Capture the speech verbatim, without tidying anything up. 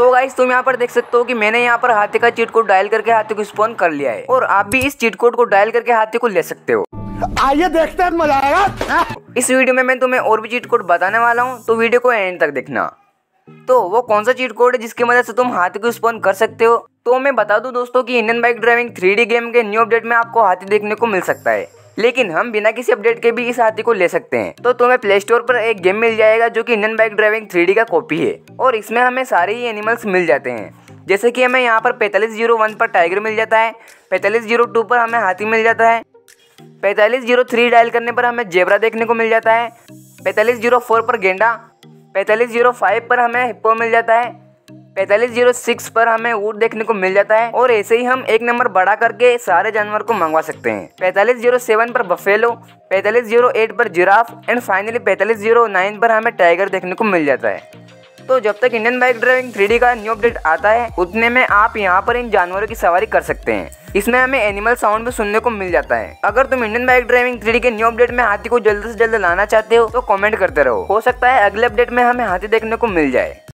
तो गाइस तुम यहाँ पर देख सकते हो कि मैंने यहाँ पर हाथी का चीट कोड डायल करके हाथी को स्पॉन कर लिया है और आप भी इस चीट कोड को डायल करके हाथी को ले सकते हो। आइए देखते हैं, मजा आएगा। इस वीडियो में मैं तुम्हें और भी चीट कोड बताने वाला हूँ, तो वीडियो को एंड तक देखना। तो वो कौन सा चीट कोड है जिसकी मदद से तुम हाथी को स्पॉन कर सकते हो? तो मैं बता दूं दोस्तों कि Indian bike driving three D game के न्यू अपडेट में आपको हाथी देखने को मिल सकता है, लेकिन हम बिना किसी अपडेट के भी इस हाथी को ले सकते हैं। तो तुम्हें प्ले स्टोर पर एक गेम मिल जाएगा जो कि Indian bike driving three D का कॉपी है और इसमें हमें सारे ही एनिमल्स मिल जाते हैं। जैसे कि हमें यहाँ पर पैंतालीस जीरो वन पर टाइगर मिल जाता है, पैंतालीस जीरो टू पर हमें हाथी मिल जाता है, पैंतालीस जीरो थ्री डायल करने पर हमें जेबरा देखने को मिल जाता है, पैंतालीस जीरो फोर पर गेंडा, पैंतालीस जीरो फाइव पर हमें हिप्पो मिल जाता है, पैंतालीस जीरो सिक्स पर हमें ऊंट देखने को मिल जाता है। और ऐसे ही हम एक नंबर बढ़ा करके सारे जानवर को मंगवा सकते हैं। पैंतालीस जीरो सेवन पर बफेलो, पैंतालीस जीरो एट पर जिराफ एंड फाइनली पैंतालीस जीरो नाइन पर हमें टाइगर देखने को मिल जाता है। तो जब तक Indian bike driving three D का न्यू अपडेट आता है उतने में आप यहाँ पर इन जानवरों की सवारी कर सकते हैं। इसमें हमें एनिमल साउंड भी सुनने को मिल जाता है। अगर तुम Indian bike driving three D के न्यू अपडेट में हाथी को जल्द से जल्द लाना चाहते हो तो कमेंट करते रहो, हो सकता है अगले अपडेट में हमें हाथी देखने को मिल जाए।